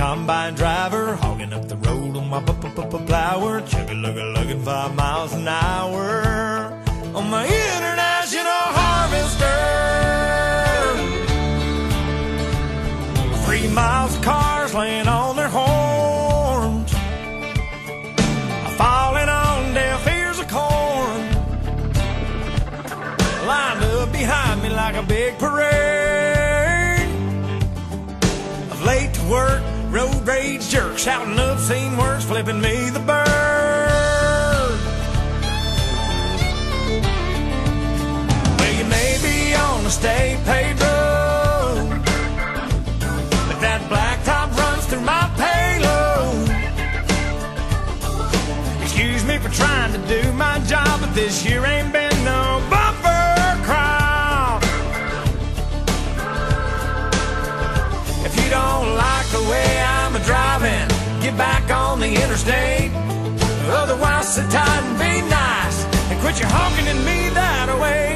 combine driver, hogging up the road on my plower, chugga-lugga-lugging 5 miles an hour on my International Harvester. 3 miles of cars laying on their horns, falling on deaf ears of corn, lined up behind me like a big parade of late to work, road rage jerks, shouting obscene words, flipping me the bird. Well, you may be on a state-paid road, but that blacktop runs through my payload. Excuse me for trying to do my job, but this year ain't been no bumper crop. If you don't like the way driving, get back on the interstate. Otherwise, sit tight and be nice, and quit your honking at me that away.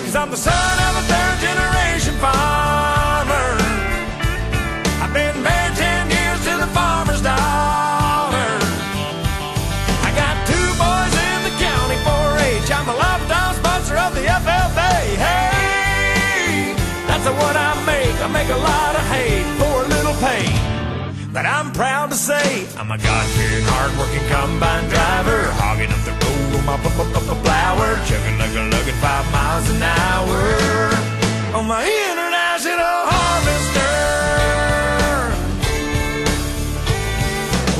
'Cause I'm the son of a third-generation farmer. I've been married 10 years to the farmer's daughter. I got 2 boys in the county 4-H. I'm a lifetime sponsor of the FFA. Hey, that's what I make. I make a lot of hay for a little pay. But I'm proud to say I'm a God-fearing, hard-working combine driver, hogging up the road on my plower, chugging-lugging 5 miles an hour on my International Harvester.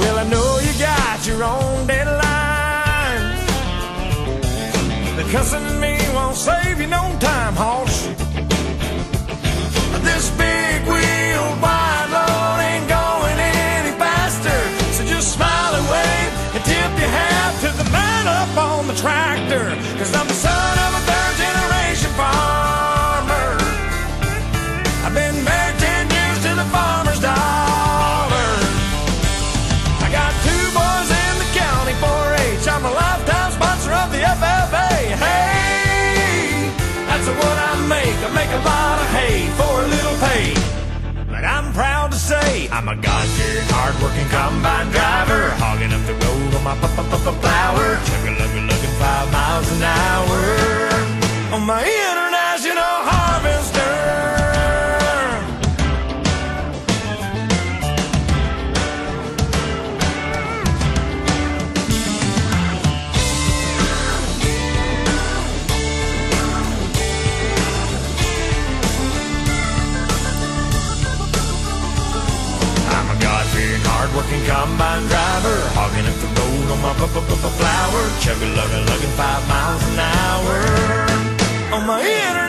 Well, I know you got your own deadline, but cussing me won't save you no time, horse. This big wheel wide load ain't going any faster, so just smile and wave and tip your hat to the man up on the tractor. 'Cause I'm the son of a third-generation farmer. I've been married 10 years to the farmer's daughter. I got 2 boys in the county 4-H. I'm a lifetime sponsor of the FFA. Hey, that's what I make. I make a lot of hay for a little pay. But I'm proud to say I'm a God-fearing, hard-working combine driver, hogging up the road on my plower, chugga-lugga-lugging 5 miles an hour on my International Harvester. Hard-working combine driver, hogging up the road on my plower, chugga-lugga-lugging 5 miles an hour on my International Harvester.